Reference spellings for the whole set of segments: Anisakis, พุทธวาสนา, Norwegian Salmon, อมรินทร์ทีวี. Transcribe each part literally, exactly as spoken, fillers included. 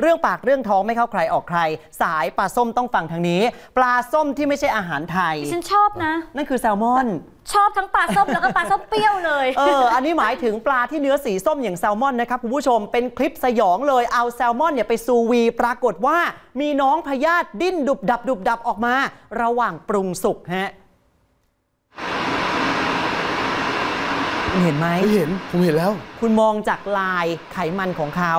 เรื่องปากเรื่องท้องไม่เข้าใครออกใครสายปลาส้มต้องฟังทางนี้ปลาส้มที่ไม่ใช่อาหารไทยฉันชอบนะนั่นคือแซลมอนชอบทั้งปลาส้มแล้วก็ปลาส้มเปรี้ยวเลยเอออันนี้หมายถึงปลาที่เนื้อสีส้มอย่างแซลมอนนะครับคุณผู้ชมเป็นคลิปสยองเลยเอาแซลมอนเนี่ยไปซูวีปรากฏว่ามีน้องพยาธิดิ้นดุบดับดุบดับออกมาระหว่างปรุงสุกฮะเห็นไหมเห็นผมเห็นแล้วคุณมองจากลายไขมันของเขา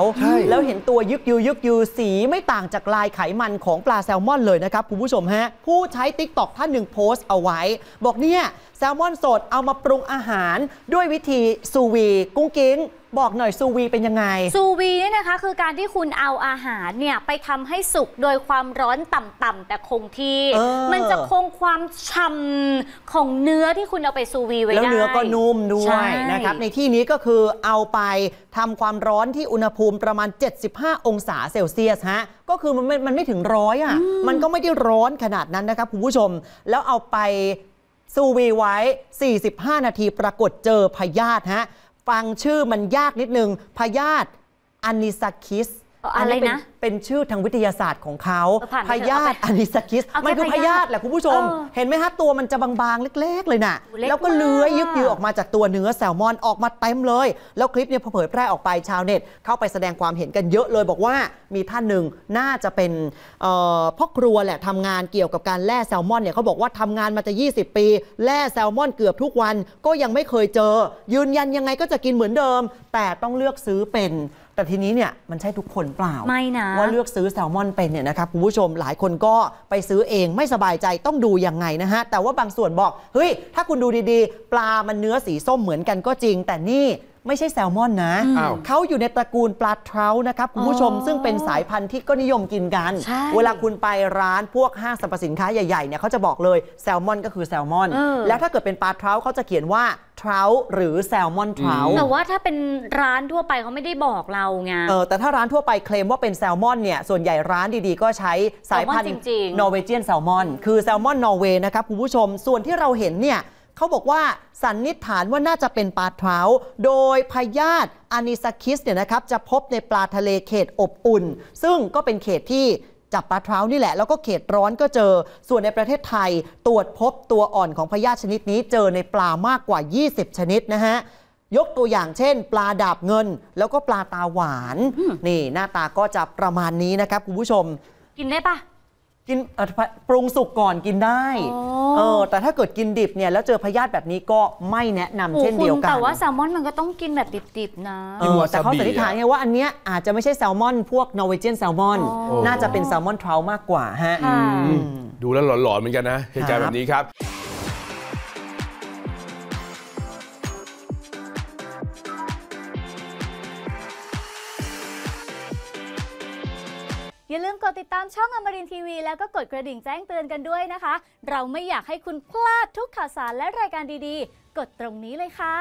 แล้วเห็นตัวยึกยูยึกยูสีไม่ต่างจากลายไขมันของปลาแซลมอนเลยนะครับคุณผู้ชมฮะผู้ใช้ ติ๊กต็อก ท่านหนึ่งโพสต์เอาไว้บอกเนี่ยแซลมอนสดเอามาปรุงอาหารด้วยวิธีซูวีกุ้งกิ้งบอกหน่อยซูวีเป็นยังไงซูวีเนี่ยนะคะคือการที่คุณเอาอาหารเนี่ยไปทำให้สุกโดยความร้อนต่ำๆแต่คงที่มันจะคงความฉ่ำของเนื้อที่คุณเอาไปซูวีไว้ได้แล้วเนื้อก็นุ่มด้วยนะครับในที่นี้ก็คือเอาไปทำความร้อนที่อุณหภูมิประมาณเจ็ดสิบห้าองศาเซลเซียสฮะก็คือมันไม่มันไม่ถึงร้อยอ่ะมันก็ไม่ได้ร้อนขนาดนั้นนะครับคุณผู้ชมแล้วเอาไปซูวีไว้สี่สิบห้านาทีปรากฏเจอพยาธิฮะฟังชื่อมันยากนิดนึงพยาธิอานิซาคิสอะไรนะเป็นชื่อทางวิทยาศาสตร์ของเขาพยาธิอานิซาคิสมันคือพยาธิแหละคุณผู้ชมเห็นไหมฮะตัวมันจะบางๆเล็กๆเลยน่ะแล้วก็เลื้อยยึกยือออกมาจากตัวเนื้อแซลมอนออกมาเต็มเลยแล้วคลิปเนี่ยพอเผยแพร่ออกไปชาวเน็ตเข้าไปแสดงความเห็นกันเยอะเลยบอกว่ามีท่านหนึ่งน่าจะเป็นพ่อครัวแหละทำงานเกี่ยวกับการแล่แซลมอนเนี่ยเขาบอกว่าทำงานมาจะยี่สิบปีแล่แซลมอนเกือบทุกวันก็ยังไม่เคยเจอยืนยันยังไงก็จะกินเหมือนเดิมแต่ต้องเลือกซื้อเป็นแต่ทีนี้เนี่ยมันใช่ทุกคนเปล่าไม่นะว่าเลือกซื้อแซลมอนเป็นเนี่ยนะครับคุณผู้ชมหลายคนก็ไปซื้อเองไม่สบายใจต้องดูยังไงนะฮะแต่ว่าบางส่วนบอกเฮ้ยถ้าคุณดูดีๆปลามันเนื้อสีส้มเหมือนกันก็จริงแต่นี่ไม่ใช่แซลมอนนะเขาอยู่ในตระกูลปลาเทรานะครับคุณผู้ชมซึ่งเป็นสายพันธุ์ที่ก็นิยมกินกันเวลาคุณไปร้านพวกห้างสรรพสินค้าใหญ่ๆเนี่ยเขาจะบอกเลยแซลมอนก็คือแซลมอนแล้วถ้าเกิดเป็นปลาเทราเขาจะเขียนว่าเทราหรือแซลมอนเทราแต่ว่าถ้าเป็นร้านทั่วไปเขาไม่ได้บอกเราไงเออแต่ถ้าร้านทั่วไปเคลมว่าเป็นแซลมอนเนี่ยส่วนใหญ่ร้านดีๆก็ใช้สายพันธุ์ Norwegian Salmon คือแซลมอนนอร์เวย์นะครับคุณผู้ชมส่วนที่เราเห็นเนี่ยเขาบอกว่าสันนิษฐานว่าน่าจะเป็นปลาเทราโดยพยาธิอานิซาคิสเนี่ยนะครับจะพบในปลาทะเลเขตอบอุ่นซึ่งก็เป็นเขตที่จับปลาเทรานี่แหละแล้วก็เขตร้อนก็เจอส่วนในประเทศไทยตรวจพบตัวอ่อนของพยาธิชนิดนี้เจอในปลามากกว่ายี่สิบชนิดนะฮะยกตัวอย่างเช่นปลาดาบเงินแล้วก็ปลาตาหวานนี่หน้าตาก็จะประมาณนี้นะครับคุณผู้ชมกินได้ปะกินปรุงสุกก่อนกินได้เออแต่ถ้าเกิดกินดิบเนี่ยแล้วเจอพยาธิแบบนี้ก็ไม่แนะนำเช่นเดียวกันแต่ว่าแซลมอนมันก็ต้องกินแบบดิบๆนะแต่เขาสันนิษฐานไงว่าอันเนี้ยอาจจะไม่ใช่แซลมอนพวก Norwegian Salmon น่าจะเป็นแซลมอนเทรามากกว่าฮะดูแล้วหลอนๆเหมือนกันนะเหตุการณ์แบบนี้ครับอย่าลืมกดติดตามช่องอมรินทร์ทีวีแล้วก็กดกระดิ่งแจ้งเตือนกันด้วยนะคะเราไม่อยากให้คุณพลาดทุกข่าวสารและรายการดีๆกดตรงนี้เลยค่ะ